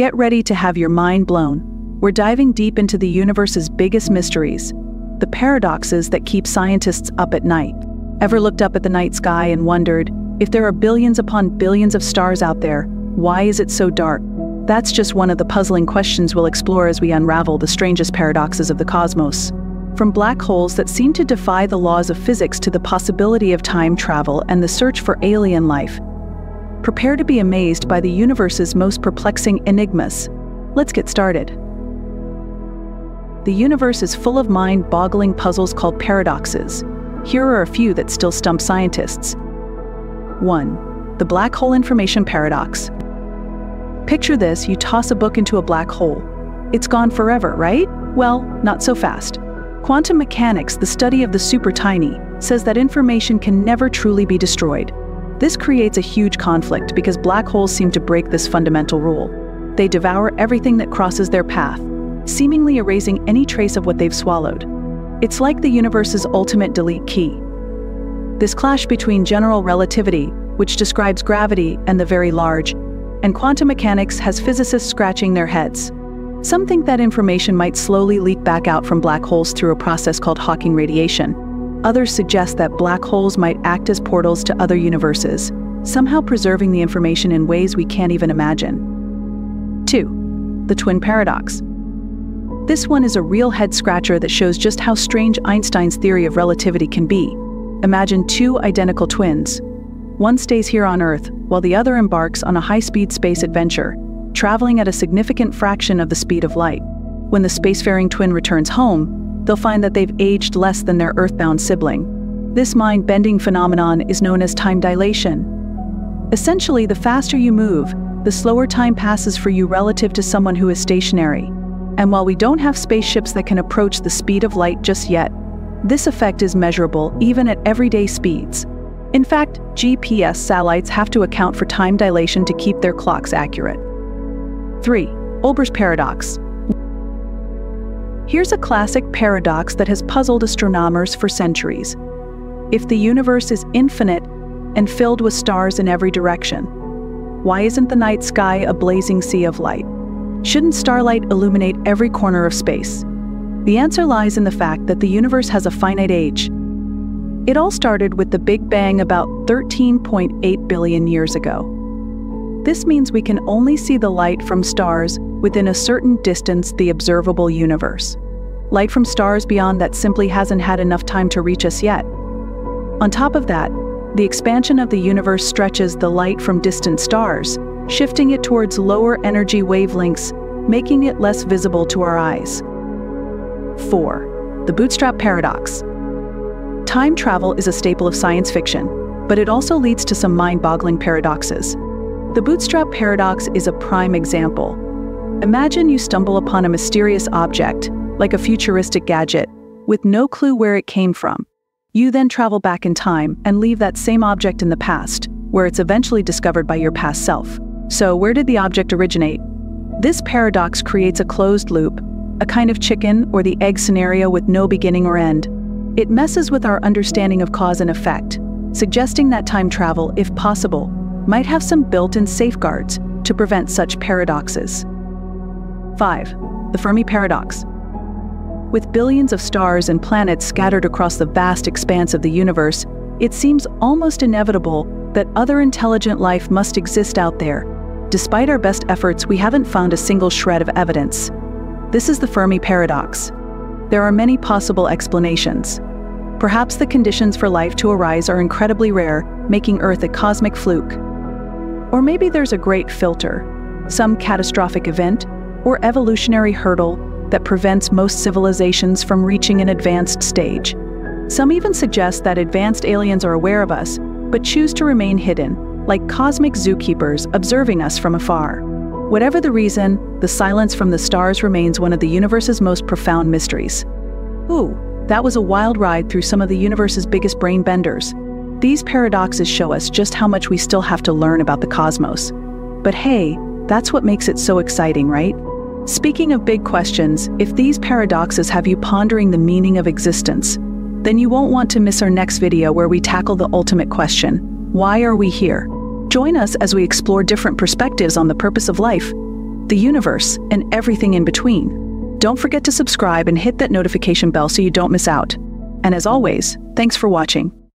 Get ready to have your mind blown. We're diving deep into the universe's biggest mysteries, the paradoxes that keep scientists up at night. Ever looked up at the night sky and wondered, if there are billions upon billions of stars out there, why is it so dark? That's just one of the puzzling questions we'll explore as we unravel the strangest paradoxes of the cosmos. From black holes that seem to defy the laws of physics to the possibility of time travel and the search for alien life. Prepare to be amazed by the universe's most perplexing enigmas. Let's get started. The universe is full of mind-boggling puzzles called paradoxes. Here are a few that still stump scientists. 1. The black hole information paradox. Picture this, you toss a book into a black hole. It's gone forever, right? Well, not so fast. Quantum mechanics, the study of the super tiny, says that information can never truly be destroyed. This creates a huge conflict because black holes seem to break this fundamental rule. They devour everything that crosses their path, seemingly erasing any trace of what they've swallowed. It's like the universe's ultimate delete key. This clash between general relativity, which describes gravity and the very large, and quantum mechanics has physicists scratching their heads. Some think that information might slowly leak back out from black holes through a process called Hawking radiation. Others suggest that black holes might act as portals to other universes, somehow preserving the information in ways we can't even imagine. 2. The twin paradox. This one is a real head-scratcher that shows just how strange Einstein's theory of relativity can be. Imagine two identical twins. One stays here on Earth, while the other embarks on a high-speed space adventure, traveling at a significant fraction of the speed of light. When the spacefaring twin returns home, they'll find that they've aged less than their Earthbound sibling. This mind-bending phenomenon is known as time dilation. Essentially, the faster you move, the slower time passes for you relative to someone who is stationary. And while we don't have spaceships that can approach the speed of light just yet, this effect is measurable even at everyday speeds. In fact, GPS satellites have to account for time dilation to keep their clocks accurate. 3. Olbers' paradox. Here's a classic paradox that has puzzled astronomers for centuries. If the universe is infinite and filled with stars in every direction, why isn't the night sky a blazing sea of light? Shouldn't starlight illuminate every corner of space? The answer lies in the fact that the universe has a finite age. It all started with the Big Bang about 13.8 billion years ago. This means we can only see the light from stars within a certain distance the observable universe. Light from stars beyond that simply hasn't had enough time to reach us yet. On top of that, the expansion of the universe stretches the light from distant stars, shifting it towards lower energy wavelengths, making it less visible to our eyes. 4. The bootstrap paradox. Time travel is a staple of science fiction, but it also leads to some mind-boggling paradoxes. The bootstrap paradox is a prime example. Imagine you stumble upon a mysterious object, like a futuristic gadget, with no clue where it came from. You then travel back in time and leave that same object in the past, where it's eventually discovered by your past self. So where did the object originate? This paradox creates a closed loop, a kind of chicken or the egg scenario with no beginning or end. It messes with our understanding of cause and effect, suggesting that time travel, if possible, might have some built-in safeguards to prevent such paradoxes. 5. The Fermi paradox. With billions of stars and planets scattered across the vast expanse of the universe, it seems almost inevitable that other intelligent life must exist out there. Despite our best efforts, we haven't found a single shred of evidence. This is the Fermi paradox. There are many possible explanations. Perhaps the conditions for life to arise are incredibly rare, making Earth a cosmic fluke. Or maybe there's a great filter, some catastrophic event or evolutionary hurdle that prevents most civilizations from reaching an advanced stage. Some even suggest that advanced aliens are aware of us, but choose to remain hidden, like cosmic zookeepers observing us from afar. Whatever the reason, the silence from the stars remains one of the universe's most profound mysteries. Ooh, that was a wild ride through some of the universe's biggest brain benders. These paradoxes show us just how much we still have to learn about the cosmos. But hey, that's what makes it so exciting, right? Speaking of big questions, if these paradoxes have you pondering the meaning of existence, then you won't want to miss our next video where we tackle the ultimate question: why are we here? Join us as we explore different perspectives on the purpose of life. the universe, and everything in between. Don't forget to subscribe and hit that notification bell so you don't miss out. And as always, thanks for watching.